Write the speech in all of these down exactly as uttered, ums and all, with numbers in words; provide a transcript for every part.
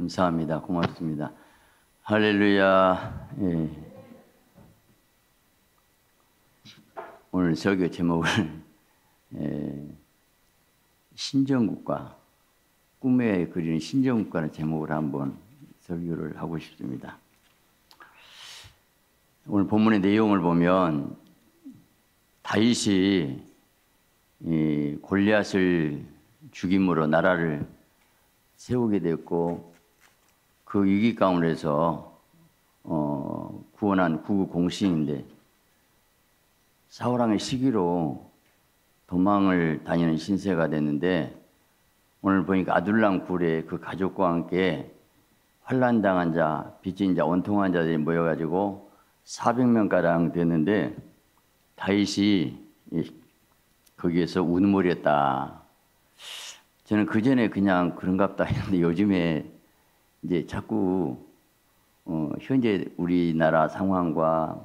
감사합니다. 고맙습니다. 할렐루야. 예. 오늘 설교 제목을 예. 신정국가, 꿈에 그리는 신정국가라는 제목으로 한번 설교를 하고 싶습니다. 오늘 본문의 내용을 보면 다윗이 이 골리앗을 죽임으로 나라를 세우게 됐고, 그 위기 가운데서 어, 구원한 구구공신인데 사울왕의 시기로 도망을 다니는 신세가 됐는데, 오늘 보니까 아둘람 굴에 그 가족과 함께 환난당한 자, 빚진 자, 원통한 자들이 모여가지고 사백 명가량 됐는데 다윗이 거기에서 우는물이었다. 저는 그 전에 그냥 그런갑다 했는데, 요즘에 이제 자꾸 어 현재 우리나라 상황과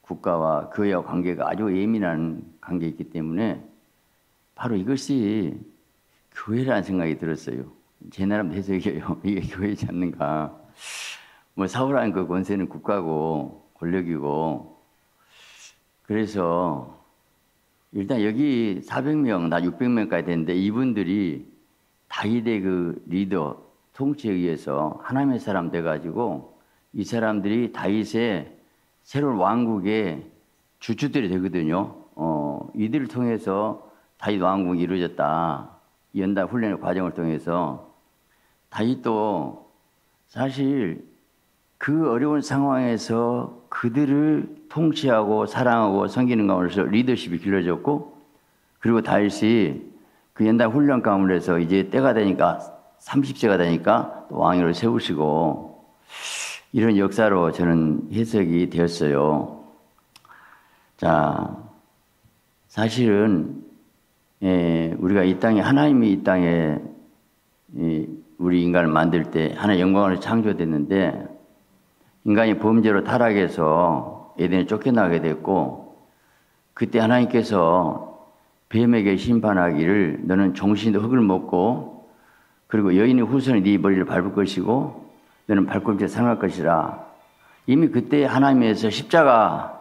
국가와 교회와 관계가 아주 예민한 관계이기 때문에 바로 이것이 교회라는 생각이 들었어요. 제 나름대로 해석이에요. 이게 교회지 않는가. 뭐 사울한 그 권세는 국가고 권력이고, 그래서 일단 여기 사백 명, 나 육백 명까지 됐는데 이분들이 다윗의 그 리더, 통치에 의해서 하나님의 사람 돼가지고 이 사람들이 다윗의 새로운 왕국의 주축들이 되거든요. 어, 이들을 통해서 다윗 왕국이 이루어졌다. 연단 훈련의 과정을 통해서 다윗도 사실 그 어려운 상황에서 그들을 통치하고 사랑하고 섬기는 가운데서 리더십이 길러졌고, 그리고 다윗이 그 연단 훈련 가운데서 이제 때가 되니까 삼십 세가 되니까 왕위를 세우시고, 이런 역사로 저는 해석이 되었어요. 자, 사실은 예, 우리가 이 땅에 하나님이 이 땅에 예, 우리 인간을 만들 때 하나의 영광으로 창조됐는데, 인간이 범죄로 타락해서 에덴에 쫓겨나게 됐고, 그때 하나님께서 뱀에게 심판하기를 너는 정신도 흙을 먹고, 그리고 여인의 후손이 네 머리를 밟을 것이고 너는 발꿈치에 상할 것이라. 이미 그때 하나님께서 십자가,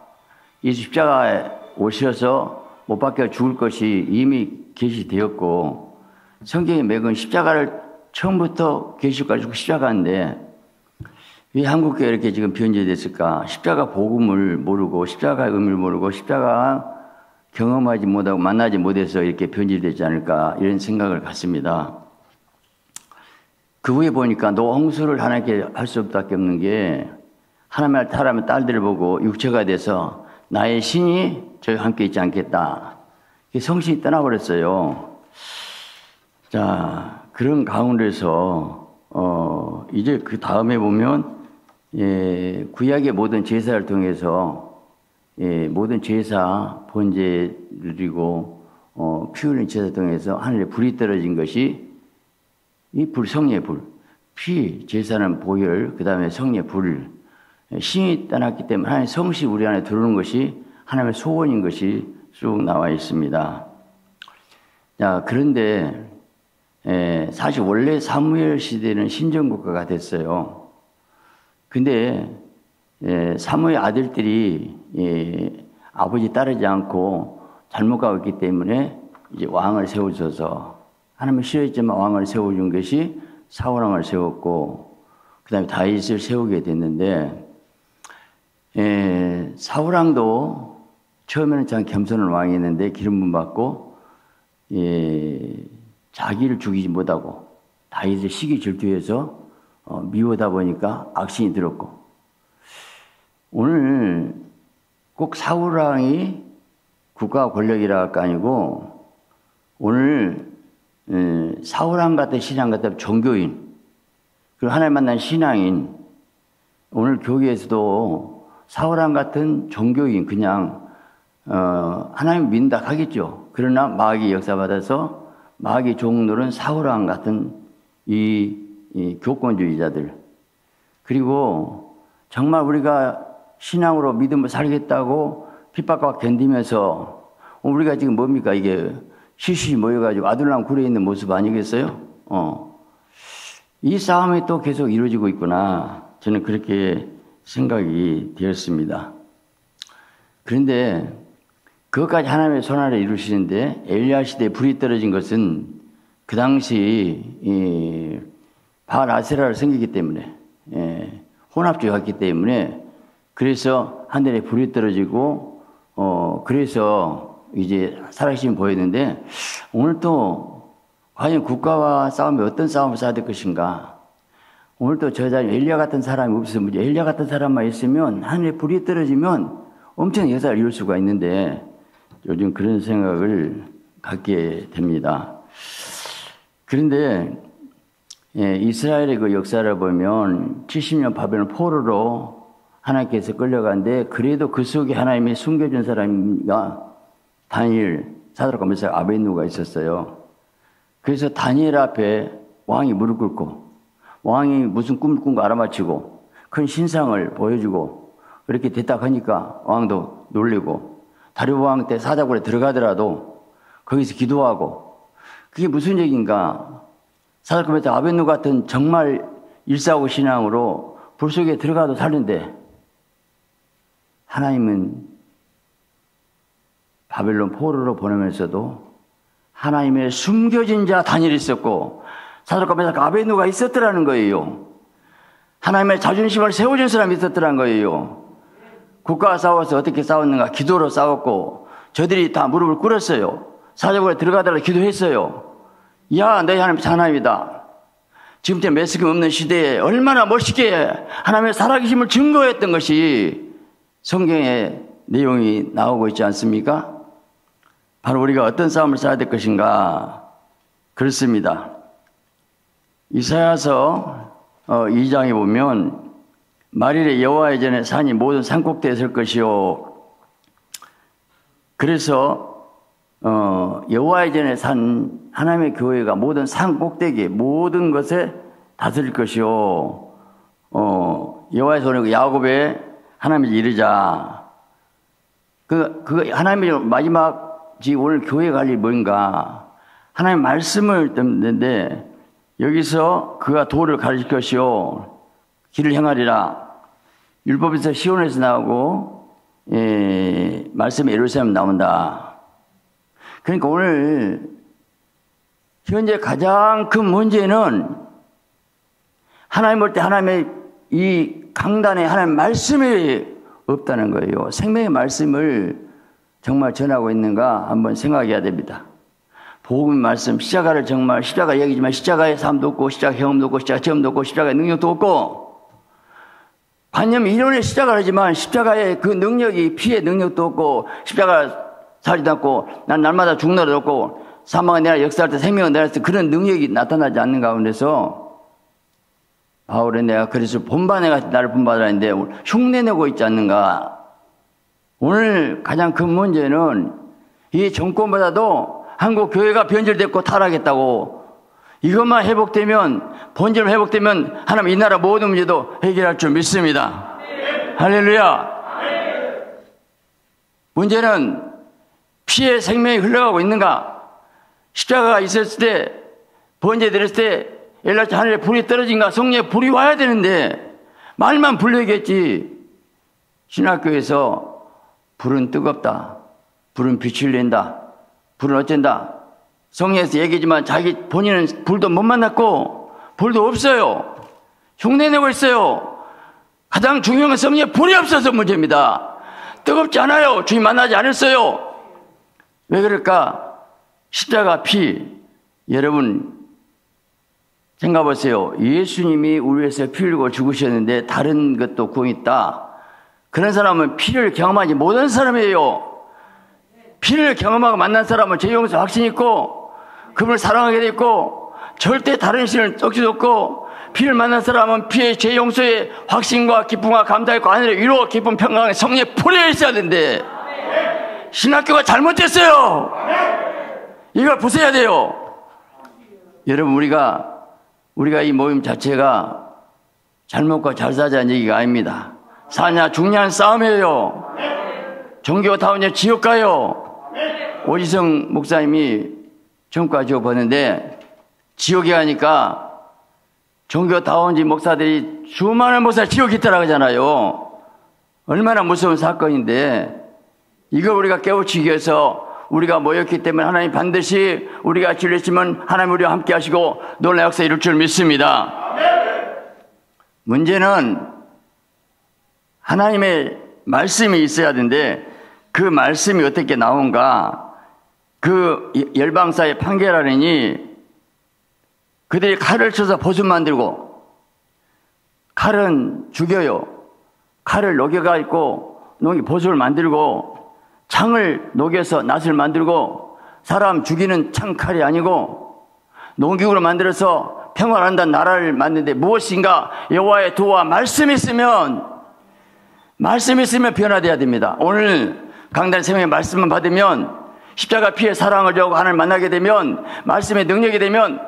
예수 십자가에 오셔서 못 박혀 죽을 것이 이미 계시되었고, 성경에 맥은 십자가를 처음부터 계시까지 십자가인데 왜 한국교회가 이렇게 지금 변질됐을까? 십자가 복음을 모르고, 십자가의 의미를 모르고, 십자가 경험하지 못하고 만나지 못해서 이렇게 변질되지 않을까, 이런 생각을 갖습니다. 그 후에 보니까 너 홍수를 하나님께 할 수밖에 없는 게, 하나님의 딸하면 딸들을 보고 육체가 돼서 나의 신이 저희와 함께 있지 않겠다. 성신이 떠나버렸어요. 자, 그런 가운데서, 어, 이제 그 다음에 보면, 예, 구약의 모든 제사를 통해서, 예, 모든 제사, 번제를 드리고, 어, 피 흘린 제사를 통해서 하늘에 불이 떨어진 것이, 이 불, 성례의 불. 피, 제사는 보혈, 그 다음에 성례의 불. 신이 떠났기 때문에 하나님의 성시 우리 안에 들어오는 것이 하나님의 소원인 것이 쭉 나와 있습니다. 자, 그런데 에, 사실 원래 사무엘 시대는 신정국가가 됐어요. 근데 에, 사무엘 아들들이 에, 아버지 따르지 않고 잘못 가고 있기 때문에 이제 왕을 세우셔서, 하나님은 싫어했지만 왕을 세워준 것이 사울왕을 세웠고, 그 다음에 다윗을 세우게 됐는데, 에, 사울왕도 처음에는 참 겸손한 왕이었는데 기름부음 받고, 예, 자기를 죽이지 못하고 다윗의 시기 질투해서 어, 미워다 보니까 악신이 들었고, 오늘 꼭 사울왕이 국가 권력이라 할거 아니고, 오늘 예, 사울왕 같은 신앙 같은 종교인, 그리고 하나님 만난 신앙인, 오늘 교회에서도 사울왕 같은 종교인, 그냥 어, 하나님 믿는다 하겠죠. 그러나 마귀의 역사받아서 마귀의 종들은 사울왕 같은 이, 이 교권주의자들, 그리고 정말 우리가 신앙으로 믿음을 살겠다고 핍박과 견디면서, 우리가 지금 뭡니까, 이게 실시 모여가지고 아둘람 굴에 있는 모습 아니겠어요? 어. 이 싸움이 또 계속 이루어지고 있구나, 저는 그렇게 생각이 되었습니다. 그런데 그것까지 하나님의 손아래 이루시는데, 엘리야 시대에 불이 떨어진 것은 그 당시 이 바알 아세라를 섬기기 때문에, 예, 혼합주의였기 때문에, 그래서 하늘에 불이 떨어지고, 어 그래서 이제 살아계심이 보였는데, 오늘 또 과연 국가와 싸움이 어떤 싸움을 싸야 될 것인가? 오늘 또 저 자리 엘리야 같은 사람이 없어서 문제. 엘리야 같은 사람만 있으면 하늘에 불이 떨어지면 엄청 역사를 이룰 수가 있는데, 요즘 그런 생각을 갖게 됩니다. 그런데 예, 이스라엘의 그 역사를 보면 칠십 년 바벨론 포로로 하나님께서 끌려가는데, 그래도 그 속에 하나님이 숨겨준 사람이가 다니엘, 사드락과 메사락 아벳느고가 있었어요. 그래서 다니엘 앞에 왕이 무릎 꿇고, 왕이 무슨 꿈을 꾼 거 알아맞히고, 큰 신상을 보여주고, 그렇게 됐다 하니까 왕도 놀리고, 다리오 왕 때 사자굴에 들어가더라도 거기서 기도하고, 그게 무슨 얘기인가? 사드락과 메사락 아벳느고 같은 정말 일사고 신앙으로 불 속에 들어가도 살는데, 하나님은 바벨론 포로로 보내면서도 하나님의 숨겨진 자 다니엘이 있었고, 사드락과 메사락 아벳느고가 있었더라는 거예요. 하나님의 자존심을 세워준 사람이 있었더라는 거예요. 국가와 싸워서 어떻게 싸웠는가? 기도로 싸웠고, 저들이 다 무릎을 꿇었어요. 사자굴에 들어가달라 기도했어요. 야, 너희 하나님 하나님이다. 지금쯤 매스컴 없는 시대에 얼마나 멋있게 하나님의 살아계심을 증거했던 것이 성경의 내용이 나오고 있지 않습니까? 바로 우리가 어떤 싸움을 싸야 될 것인가? 그렇습니다. 이사야서 이 장에 보면, 말일에 여호와의 전에 산이 모든 산꼭대에 설 것이요. 그래서 어, 여호와의 전에 산 하나님의 교회가 모든 산꼭대기에 모든 것에 다스릴 것이요. 어, 여호와의 손에 야곱의 하나님을 이르자. 그, 그 하나님의 마지막 지 오늘 교회 관리 뭔가? 하나님의 말씀을 듣는데, 여기서 그가 도를 가르칠 것이요. 길을 행하리라. 율법에서 시온에서 나오고, 예, 말씀이 예루살렘 나온다. 그러니까 오늘 현재 가장 큰 문제는 하나님 볼 때 하나님의 이 강단에 하나님의 말씀이 없다는 거예요. 생명의 말씀을 정말 전하고 있는가 한번 생각해야 됩니다. 복음의 말씀, 십자가를 정말, 십자가 얘기지만 십자가의 삶도 없고, 십자가 경험도 없고, 십자가 체험도 없고, 십자가의 능력도 없고, 관념 이론에 시작을 하지만 십자가의 그 능력이 피의 능력도 없고, 십자가 살지도 않고, 난 날마다 죽느라도 없고, 사망은 내가 역사할 때 생명은 내가 할 때 그런 능력이 나타나지 않는 가운데서, 바울은 내가 그리스도 본받아 같이 나를 본받으라 했는데 흉내내고 있지 않는가? 오늘 가장 큰 문제는 이 정권보다도 한국 교회가 변질됐고 타락했다고, 이것만 회복되면, 본질 회복되면 하나님 이 나라 모든 문제도 해결할 줄 믿습니다. 네. 할렐루야. 네. 문제는 피의 생명이 흘러가고 있는가? 십자가가 있었을 때, 번제 드렸을 때, 엘리야 하늘에 불이 떨어진가? 성령에 불이 와야 되는데 말만 불리겠지. 신학교에서 불은 뜨겁다, 불은 빛을 낸다, 불은 어쩐다, 성경에서 얘기지만 자기 본인은 불도 못 만났고 불도 없어요. 흉내내고 있어요. 가장 중요한 건 성령의 불이 없어서 문제입니다. 뜨겁지 않아요. 주님 만나지 않았어요. 왜 그럴까? 십자가 피. 여러분 생각해보세요. 예수님이 우리 위해서 피 흘리고 죽으셨는데 다른 것도 구원이 있다. 그런 사람은 피를 경험하지 못한 사람이에요. 피를 경험하고 만난 사람은 죄 용서 확신이 있고, 그분을 사랑하게 됐고, 절대 다른 신을 적지도 없고, 피를 만난 사람은 피의 죄 용서의 확신과 기쁨과 감사과 하늘의 위로, 기쁨, 평강의 성령에 포려 있어야 되는데, 신학교가 잘못됐어요. 이걸 부숴야 돼요. 여러분, 우리가 우리가 이 모임 자체가 잘 먹고 잘 사자는 얘기가 아닙니다. 사냐 죽냐는 싸움이에요. 종교 타운이 지옥 가요. 오지성 목사님이 전과 지옥 봤는데, 지옥에 가니까 종교다운지 목사들이 수많은 목사를 지옥 있더라 그러잖아요. 얼마나 무서운 사건인데 이걸 우리가 깨우치기 위해서 우리가 모였기 때문에 하나님 반드시 우리가 진리했으면 하나님 우리와 함께 하시고 놀라운 역사 이룰 줄 믿습니다. 문제는 하나님의 말씀이 있어야 되는데 그 말씀이 어떻게 나온가. 그 열방사의 판결하려니 그들이 칼을 쳐서 보습 만들고, 칼은 죽여요. 칼을 녹여가 있고 녹이 보습을 만들고, 창을 녹여서 낫을 만들고, 사람 죽이는 창칼이 아니고 농기구로 만들어서 평화한다는 나라를 만드는데 무엇인가. 여호와의 도와 말씀이 있으면, 말씀이 있으면 변화되어야 됩니다. 오늘 강단 생명의 말씀만 받으면, 십자가 피해 사랑을 주고 하나님을 만나게 되면, 말씀의 능력이 되면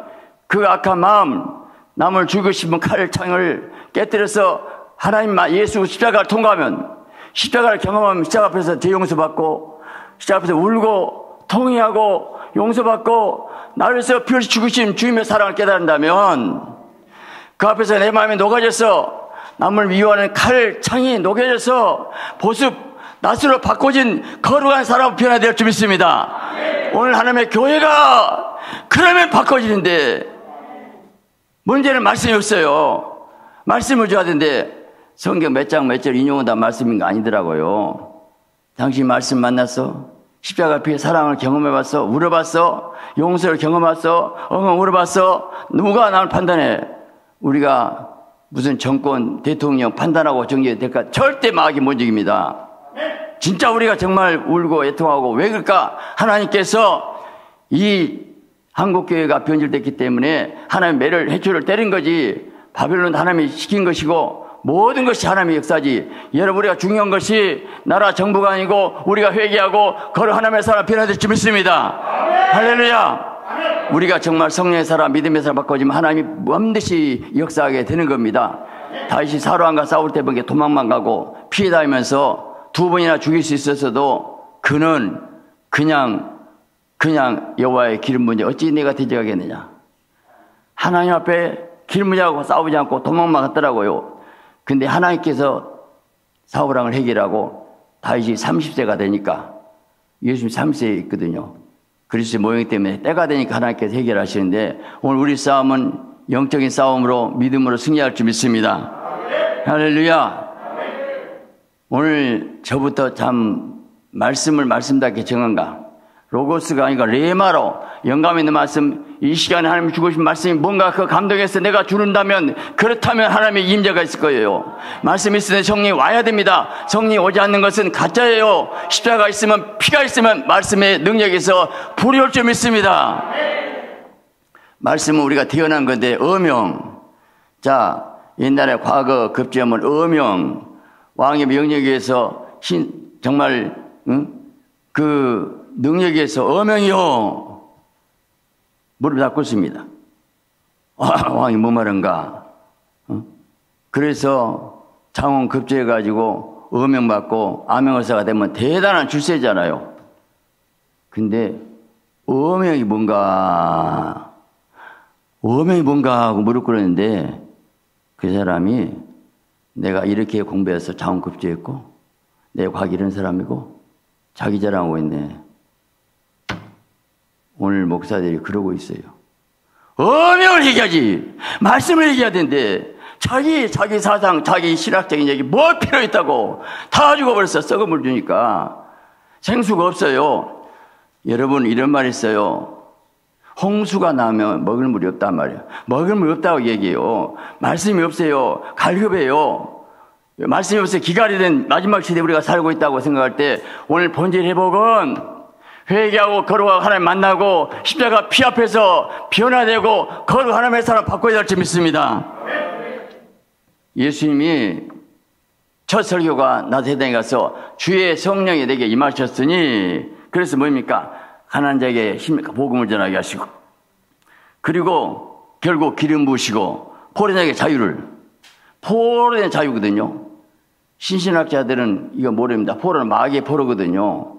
그 악한 마음, 남을 죽이고 싶은 칼, 창을 깨뜨려서 하나님만 예수 십자가를 통과하면, 십자가를 경험하면 십자가 앞에서 죄 용서받고, 십자가 앞에서 울고 통회하고 용서받고, 나를 위해서 피 흘려 죽으신 주님의 사랑을 깨달은다면, 그 앞에서 내 마음이 녹아져서 남을 미워하는 칼, 창이 녹여져서 보습 낫으로 바꿔진 거룩한 사람 변화될 줄 믿습니다. 네. 오늘 하나님의 교회가 그러면 바꿔지는데 문제는 말씀이 없어요. 말씀을 줘야 되는데 성경 몇 장 몇 절 인용은 다 말씀인 거 아니더라고요. 당신 말씀 만났어? 십자가 피해 사랑을 경험해봤어? 울어봤어? 용서를 경험해봤어? 엉엉 울어봤어? 누가 나를 판단해? 우리가 무슨 정권 대통령 판단하고 정리해야 될까? 절대 마귀 문제입니다. 진짜 우리가 정말 울고 애통하고 왜 그럴까? 하나님께서 이 한국교회가 변질됐기 때문에 하나님의 매를 해초를 때린 거지, 바벨론 하나님이 시킨 것이고 모든 것이 하나님의 역사지. 여러분, 우리가 중요한 것이 나라 정부가 아니고 우리가 회개하고 거룩 하나님의 사람 변화될 줄 믿습니다. 할렐루야. 우리가 정말 성령의 사람, 믿음의 사람 바꿔지면 하나님이 반드시 역사하게 되는 겁니다. 다윗이 사로안과 싸울 때 보니까 도망만 가고 피해 다니면서 두 번이나 죽일 수 있었어도 그는 그냥 그냥 여호와의 기름 문제 어찌 내가 대적하겠느냐, 하나님 앞에 기름 문제하고 싸우지 않고 도망만 갔더라고요. 근데 하나님께서 사울 왕을 해결하고 다윗이 삼십 세가 되니까, 예수님이 삼십 세에 있거든요. 그리스도의 모형 때문에 때가 되니까 하나님께서 해결하시는데, 오늘 우리 싸움은 영적인 싸움으로 믿음으로 승리할 줄 믿습니다. 할렐루야. 오늘 저부터 참 말씀을 말씀답게 정한가, 로고스가 아니고 레마로 영감 있는 말씀, 이 시간에 하나님이 주고 싶은 말씀이 뭔가 그 감동해서 내가 주른다면, 그렇다면 하나님의 임재가 있을 거예요. 말씀이 있으면 성령이 와야 됩니다. 성령이 오지 않는 것은 가짜예요. 십자가 있으면, 피가 있으면 말씀의 능력에서 불이 올 줄 믿습니다. 말씀은 우리가 태어난 건데 어명, 자 옛날에 과거 급제하면 어명 왕의 명령에 의해서 신, 정말 응? 그 능력에 의해서 어명이요 무릎 다 꿇습니다. 아, 왕이 뭐 말한가. 응? 그래서 장원 급제해가지고 어명받고 암행어사가 되면 대단한 출세잖아요. 근데 어명이 뭔가 어명이 뭔가 하고 무릎 꿇었는데, 그 사람이 내가 이렇게 공부해서 자원급제했고, 내 과기 이런 사람이고, 자기 자랑하고 있네. 오늘 목사들이 그러고 있어요. 어명을 얘기하지, 말씀을 얘기해야 되는데 자기 자기 사상, 자기 신학적인 얘기 뭐 필요 있다고. 다 죽어버렸어. 썩은 물 주니까 생수가 없어요. 여러분, 이런 말 있어요. 홍수가 나면 먹을 물이 없단 말이에요. 먹을 물이 없다고 얘기해요. 말씀이 없어요. 갈급해요. 말씀이 없어요. 기갈이 된 마지막 시대에 우리가 살고 있다고 생각할 때, 오늘 본질 회복은 회개하고 거룩하고 하나님 만나고 십자가 피 앞에서 변화되고 거룩 하나님의 사람 바꿔야 될 줄 믿습니다. 예수님이 첫 설교가 나세당에 가서 주의 성령이 내게 임하셨으니, 그래서 뭡니까? 가난한 자에게 복음을 전하게 하시고, 그리고 결국 기름 부으시고 포로자에게 자유를, 포로는 자유거든요. 신신학자들은 이거 모릅니다. 포로는 마귀의 포로거든요.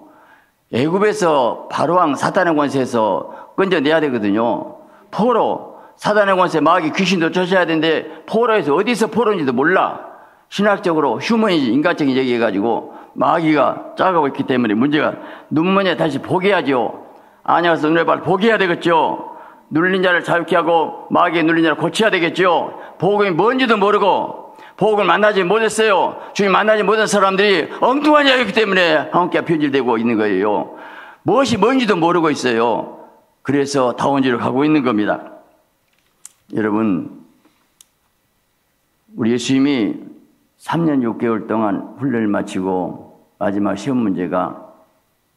애굽에서 바로왕 사탄의 권세에서 건져내야 되거든요. 포로, 사단의 권세, 마귀, 귀신도 쫓아야 되는데 포로에서 어디서 포로인지도 몰라. 신학적으로 휴머니즘, 인간적인 얘기해가지고 마귀가 짜가고 있기 때문에 문제가 눈먼에 다시 포기하죠. 안녕하세요. 눈에 발 포기해야 되겠죠. 눌린 자를 자유케 하고 마귀에 눌린 자를 고쳐야 되겠죠. 복음이 뭔지도 모르고 복음을 만나지 못했어요. 주님 만나지 못한 사람들이 엉뚱한 이야기이기 때문에 함께 변질되고 있는 거예요. 무엇이 뭔지도 모르고 있어요. 그래서 다원주의를 하고 있는 겁니다. 여러분, 우리 예수님이 삼 년 육 개월 동안 훈련을 마치고 마지막 시험 문제가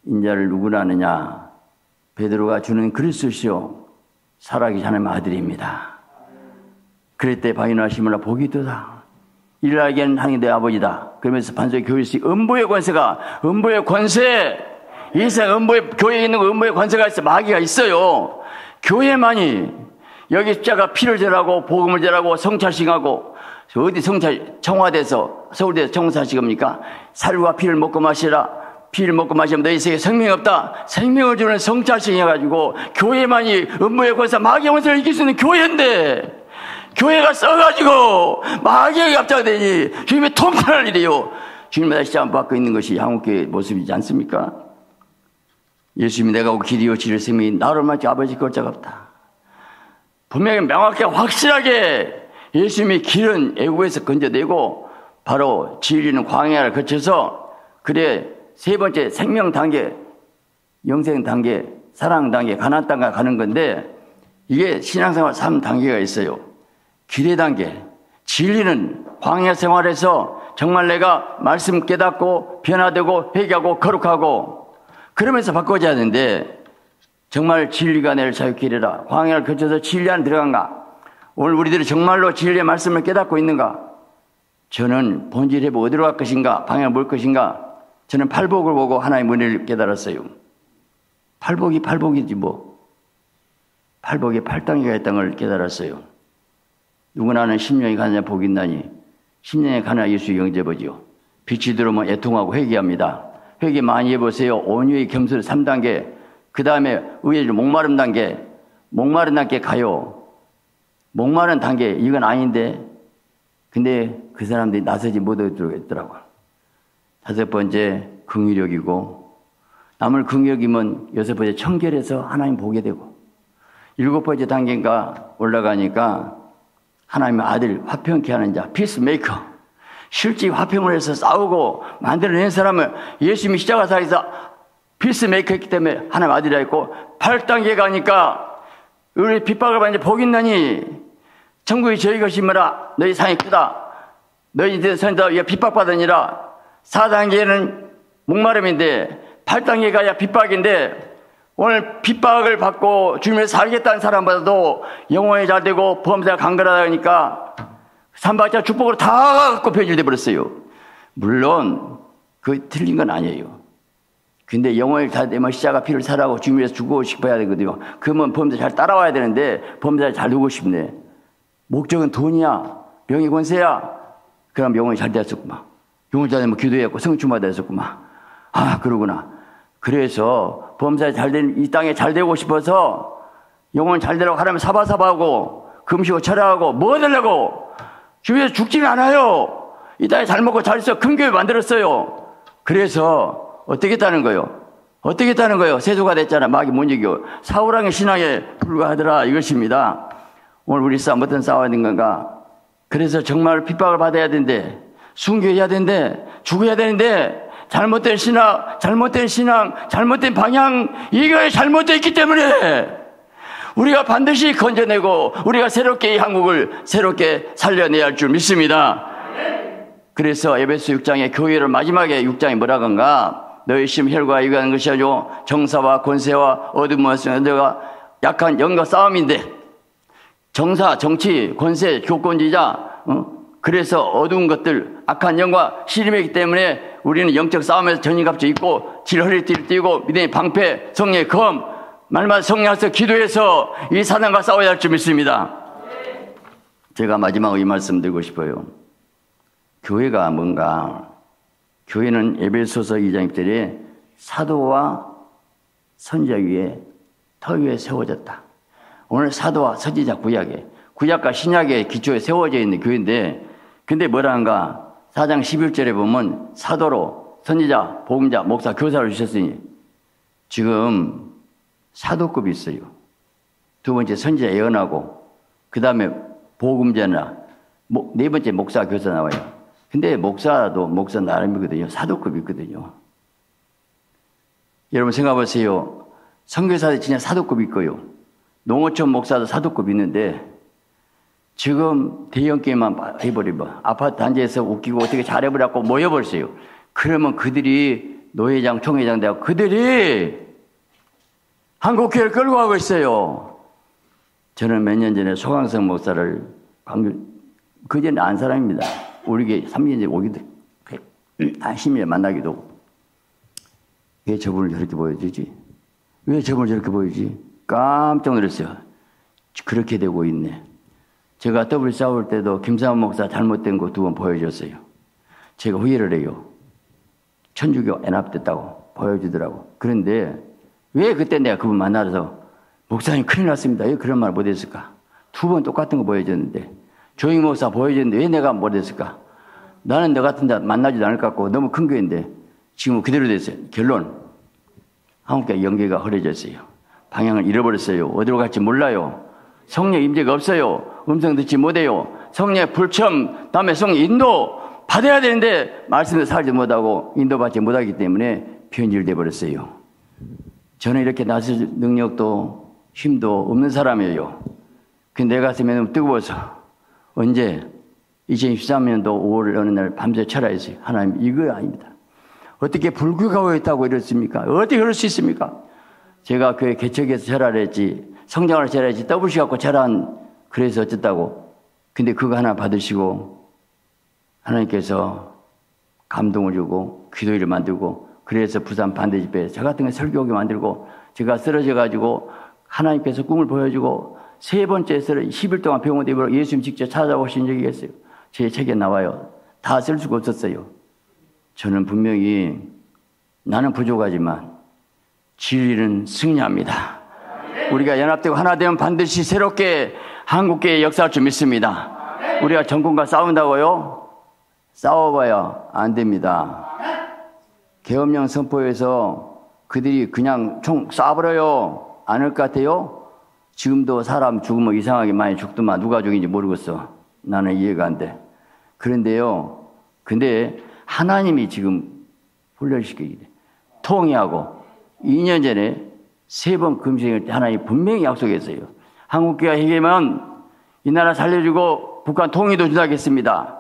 인자를 누구라 하느냐, 베드로가 주는 그리스도시요 살아계신 하나님의 아들입니다. 그랬대 바위나시므라 복이 있도다. 일하기에는 하나님 내 아버지다. 그러면서 반석 교회식 음부의 권세가, 음부의 권세, 이 세상 음부의 교회에 있는 음부의 권세가 있어, 마귀가 있어요. 교회만이 여기 십자가 피를 절하고 복음을 절하고 성찰식하고, 어디 성찰, 청와대에서, 서울대에서 청사식합니까? 살과 피를 먹고 마시라. 피를 먹고 마시면 너희 세계에 생명이 없다. 생명을 주는 성찰식 해가지고 교회만이 음부의 권세, 마귀의 권세를 이길 수 있는 교회인데, 교회가 써가지고 마귀에게 합작되니 주님이 통탄할 일이요. 주님의 다시 안 받고 있는 것이 한국교회의 모습이지 않습니까? 예수님이 내가 오고 길이요 진리요 생명이 나로 말지 아버지 것 자가 없다. 분명히 명확하게 확실하게 예수님이 길은 애굽에서 건져내고 바로 진리는 광야를 거쳐서, 그래 세 번째 생명 단계, 영생 단계, 사랑 단계, 가난 땅과 가는 건데, 이게 신앙생활 삼 단계가 있어요. 기대 단계, 진리는 광야 생활에서 정말 내가 말씀 깨닫고 변화되고 회개하고 거룩하고 그러면서 바꿔줘야 하는데, 정말 진리가 내를 자유케 하리라. 광야를 거쳐서 진리 안에 들어간가? 오늘 우리들이 정말로 진리의 말씀을 깨닫고 있는가? 저는 본질 회복 어디로 갈 것인가? 방향을 뭘 것인가? 저는 팔복을 보고 하나님의 은혜를 깨달았어요. 팔복이 팔복이지 뭐. 팔복이 팔 단계가 있다는 걸 깨달았어요. 누구나는 심령이 가느냐 복이 있나니, 심령이 가느냐 예수의 영접이지요. 빛이 들어오면 애통하고 회개합니다. 회개 많이 해보세요. 온유의 겸손 삼 단계, 그 다음에 의의 목마름 단계, 목마른 단계 가요. 목마른 단계, 이건 아닌데, 근데 그 사람들이 나서지 못하도록 했더라고요. 다섯 번째 긍휼력이고, 남을 긍휼이면 여섯 번째 청결해서 하나님 보게 되고, 일곱 번째 단계인가 올라가니까 하나님의 아들, 화평케 하는 자, 피스메이커, 실제 화평을 해서 싸우고 만들어낸 사람을 예수님이 십자가상에서 피스메이커 했기 때문에 하나님의 아들이라 했고, 팔 단계 가니까 우리 핍박을 받는 복이 있나니 천국이 저희 것이므라 너희 상이 크다 너희 선다 핍박받으니라. 사 단계는 목마름인데, 팔 단계 가야 핍박인데, 오늘 핍박을 받고 주님을 살겠다는 사람보다도 영혼이 잘되고 범사가 강건하니까 삼박자 축복으로 다 갖고 변질돼 버렸어요. 물론 그 틀린 건 아니에요. 근데 영혼이 잘되면 시자가 피를 사라고 주님을 죽고 싶어야 되거든요. 그러면 범사 잘 따라와야 되는데 범사 잘 누고 싶네. 목적은 돈이야, 명예 권세야. 그럼 영혼이 잘 되었었구만. 용자님은 기도했고 성취마다 했었구만. 아, 그러구나. 그래서 범사에 잘된 이 땅에 잘 되고 싶어서 영혼 잘 되라고 하라면 사바사바하고 금시고 철회하고 뭐 되려고 주위에서 죽지는 않아요. 이 땅에 잘 먹고 잘 있어 큰 교회 만들었어요. 그래서 어떻게 했다는 거예요? 어떻게 했다는 거예요? 세수가 됐잖아. 마귀 못 이겨. 사우랑의 신앙에 불과하더라, 이것입니다. 오늘 우리 싸움 어떤 싸워야 되는 건가? 그래서 정말 핍박을 받아야 된대. 순교해야 되는데, 죽어야 되는데, 잘못된 신학, 잘못된 신앙, 잘못된 방향, 이게 잘못되어 있기 때문에 우리가 반드시 건져내고 우리가 새롭게 이 한국을 새롭게 살려내야 할 줄 믿습니다. 그래서 에베소 육 장의 교회를 마지막에 육 장이 뭐라고 한가? 너희 심 혈과 이거하는 것이 아니오 정사와 권세와 어둠 원수가 약한 영과 싸움인데, 정사, 정치, 권세, 교권지자, 어? 그래서 어두운 것들, 악한 영과 씨름이기 때문에 우리는 영적 싸움에서 전인갑주 입고 질허리띠를 띄고 믿음의 방패, 성령의 검, 말마다 성령에서 기도해서 이 사단과 싸워야 할 줄 믿습니다. 제가 마지막으로 이 말씀 드리고 싶어요. 교회가 뭔가, 교회는 에베소서 이 장 일 절에 사도와 선자 위에 터 위에 세워졌다. 오늘 사도와 선지자 구약에, 구약과 신약의 기초에 세워져 있는 교회인데, 근데 뭐라는가? 사 장 십일 절에 보면 사도로 선지자, 복음자, 목사, 교사를 주셨으니 지금 사도급이 있어요. 두 번째 선지자 예언하고, 그 다음에 복음자나, 네 번째 목사, 교사 나와요. 근데 목사도 목사 나름이거든요. 사도급이 있거든요. 여러분 생각해보세요. 선교사도 진짜 사도급이 있고요. 농어촌 목사도 사도급이 있는데, 지금 대형 게임만 해버리면 아파트 단지에서 웃기고 어떻게 잘해버려갖고 모여버렸어요. 그러면 그들이 노회장, 총회장 되고 그들이 한국교회를 끌고 가고 있어요. 저는 몇 년 전에 소강성 목사를 광주, 그전에 안 사람입니다. 우리 교회 삼 년째 오기도, 한 십 년 만나기도 하고. 왜 저분을 저렇게 보여주지? 왜 저분을 저렇게 보여주지? 깜짝 놀랐어요. 그렇게 되고 있네. 제가 더블 싸울 때도 김상훈 목사 잘못된 거 두 번 보여줬어요. 제가 후회를 해요. 천주교 연합됐다고 보여주더라고. 그런데 왜 그때 내가 그분 만나서 목사님 큰일 났습니다. 왜 그런 말 못했을까? 두 번 똑같은 거 보여줬는데, 조용히 목사 보여줬는데 왜 내가 못했을까? 나는 너 같은 데 만나지도 않을 것 같고 너무 큰 교회인데 지금은 그대로 됐어요. 결론, 한국과 연계가 흐려졌어요. 방향을 잃어버렸어요. 어디로 갈지 몰라요. 성령 임재가 없어요. 음성 듣지 못해요. 성령의 불참, 다음에 성령 인도 받아야 되는데 말씀도 살지 못하고 인도받지 못하기 때문에 변질돼 버렸어요. 저는 이렇게 나설 능력도 힘도 없는 사람이에요. 근데 내 가슴이 너무 뜨거워서 언제 이천십삼 년도 오월 어느 날 밤새 철야했어요. 하나님, 이거 아닙니다. 어떻게 불교가 있다고 이랬습니까? 어떻게 그럴 수 있습니까? 제가 교회 개척해서 철야를 했지, 성장을 철야했지, 더블시 갖고 철야한, 그래서 어쨌다고. 근데 그거 하나 받으시고 하나님께서 감동을 주고 기도회를 만들고, 그래서 부산 반대집회 저 같은 거 설교하게 만들고, 제가 쓰러져가지고 하나님께서 꿈을 보여주고, 세 번째 쓰러 십 일 동안 병원 입으로 예수님 직접 찾아오신 적이 있어요. 제 책에 나와요. 다 쓸 수가 없었어요. 저는 분명히 나는 부족하지만 진리는 승리합니다. 우리가 연합되고 하나 되면 반드시 새롭게 한국교회의 역사할 줄 믿습니다. 우리가 정권과 싸운다고요? 싸워봐야 안 됩니다. 계엄령 선포에서 그들이 그냥 총 쏴버려요. 않을 것 같아요? 지금도 사람 죽으면 이상하게 많이 죽더만 누가 죽인지 모르겠어. 나는 이해가 안 돼. 그런데요. 근데 하나님이 지금 훈련시키게 돼. 통회하고 이 년 전에 세 번 금식일 때 하나님 분명히 약속했어요. 한국교회가 해결하면 이 나라 살려주고 북한 통일도 주장했습니다.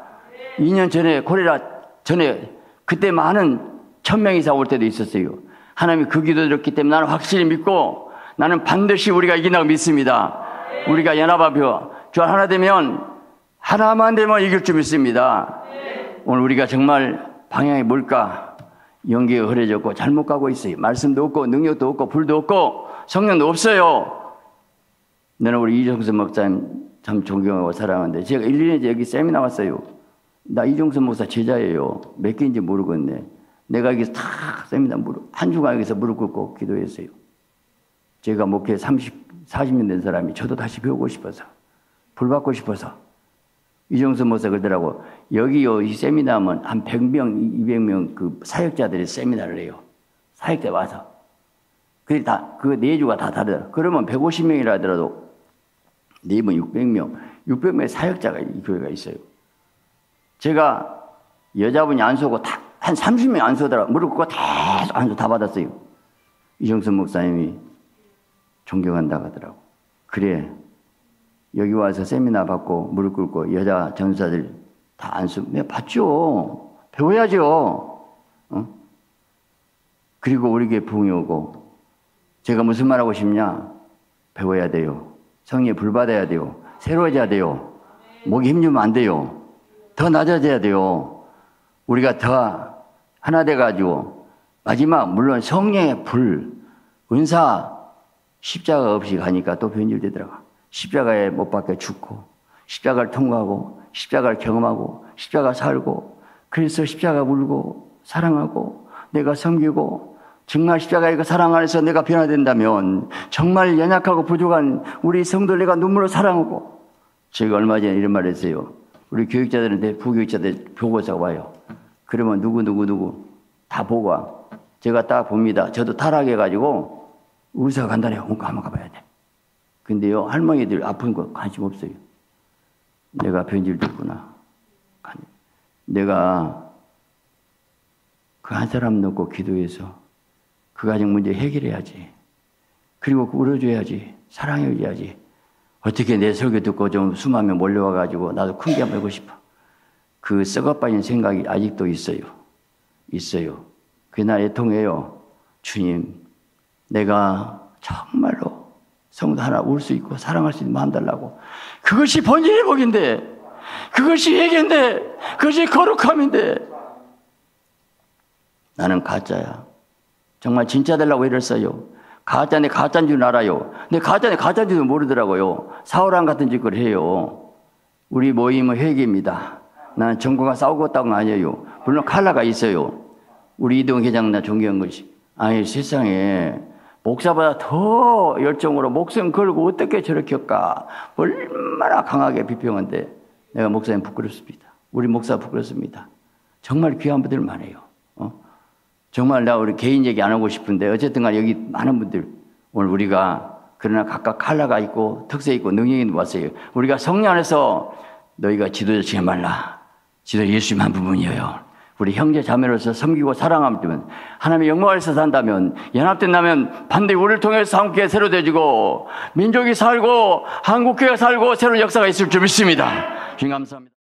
이 년 전에 코레라 전에 그때 많은 천 명 이상 올 때도 있었어요. 하나님이 그 기도 들었기 때문에 나는 확실히 믿고, 나는 반드시 우리가 이긴다고 믿습니다. 우리가 연합하며 주 하나 되면, 하나만 되면 이길 줄 믿습니다. 오늘 우리가 정말 방향이 뭘까? 연계가 흐려졌고 잘못 가고 있어요. 말씀도 없고 능력도 없고 불도 없고 성령도 없어요. 나는 우리 이종선 목사님 참 존경하고 사랑하는데, 제가 일, 이 년째 여기 세미나 왔어요. 나 이종선 목사 제자예요. 몇 개인지 모르겠네. 내가 여기서 다 세미나 무릎, 한 주간 여기서 무릎 꿇고 기도했어요. 제가 목회 삼십, 사십 년 된 사람이 저도 다시 배우고 싶어서, 불받고 싶어서. 이종선 목사 그러더라고. 여기 이 세미나 하면 한 백 명, 이백 명 그 사역자들이 세미나를 해요. 사역자 와서. 그게 다, 그 네 주가 다 다르더라. 그러면 백오십 명이라 하더라도 네번 육백 명, 육백 명의 사역자가 이 교회가 있어요. 제가 여자분이 안 서고 다, 한 삼십 명 안 서더라. 무릎 꿇고 계속 안서 다 받았어요. 이정선 목사님이 존경한다고 하더라고. 그래, 여기 와서 세미나 받고 무릎 꿇고 여자 전사들 다 안 쓰고, 내가 봤죠. 배워야죠. 어? 그리고 우리 교회 부흥이 오고, 제가 무슨 말 하고 싶냐? 배워야 돼요. 성령에 불 받아야 돼요. 새로워져야 돼요. 목이 힘주면 안 돼요. 더 낮아져야 돼요. 우리가 더 하나 돼가지고, 마지막, 물론 성령의 불, 은사, 십자가 없이 가니까 또 변질되더라고. 십자가에 못 박혀 죽고, 십자가를 통과하고, 십자가를 경험하고, 십자가 살고, 그래서 십자가 물고, 사랑하고, 내가 섬기고, 정말 십자가의 그 사랑 안에서 내가 변화된다면 정말 연약하고 부족한 우리 성도를 내가 눈물로 사랑하고, 제가 얼마 전에 이런 말 했어요. 우리 교육자들한테, 부교육자들 보고서 와요. 그러면 누구 누구 누구 다 보고 와. 제가 딱 봅니다. 저도 타락해가지고 의사가 간다네요. 그러니까 한번 가봐야 돼. 근데요, 할머니들 아픈 거 관심 없어요. 내가 변질 됐구나. 내가 그 한 사람 놓고 기도해서 그 가정 문제 해결해야지. 그리고 울어줘야지. 사랑해줘야지. 어떻게 내 설교 듣고 좀 숨하며 몰려와가지고 나도 큰 게 한번 해보고 싶어. 그 썩어빠진 생각이 아직도 있어요. 있어요. 그게 나 애통해요. 주님, 내가 정말로 성도 하나 울 수 있고 사랑할 수 있는 마음 달라고. 그것이 본질의 복인데, 그것이 예견인데, 그것이 거룩함인데, 나는 가짜야. 정말 진짜 되려고 애를 써요. 가짜인데 가짜인 줄 알아요. 근데 가짜인데 가짜인 줄도 모르더라고요. 사울왕 같은 짓을 해요. 우리 모임은 회개입니다. 나는 정부가 싸우고 있다는 건 아니에요. 물론 칼라가 있어요. 우리 이동 회장 나 존경한 것이. 아니, 세상에 목사보다 더 열정으로 목숨 걸고 어떻게 저렇게 할까. 얼마나 강하게 비평한데, 내가 목사님 부끄럽습니다. 우리 목사 부끄럽습니다. 정말 귀한 분들 많아요. 어? 정말 나 우리 개인 얘기 안 하고 싶은데, 어쨌든 간에 여기 많은 분들, 오늘 우리가 그러나 각각 칼라가 있고 특색 있고 능력이 왔어요. 우리가 성령 안에서 너희가 지도자 지지 말라. 지도자 예수님 한 부분이에요. 우리 형제 자매로서 섬기고 사랑하면, 하나님의 영광에서 산다면, 연합된다면 반드시 우리를 통해서 함께 새로 되지고 민족이 살고 한국교회가 살고 새로운 역사가 있을 줄 믿습니다. 주님 감사합니다.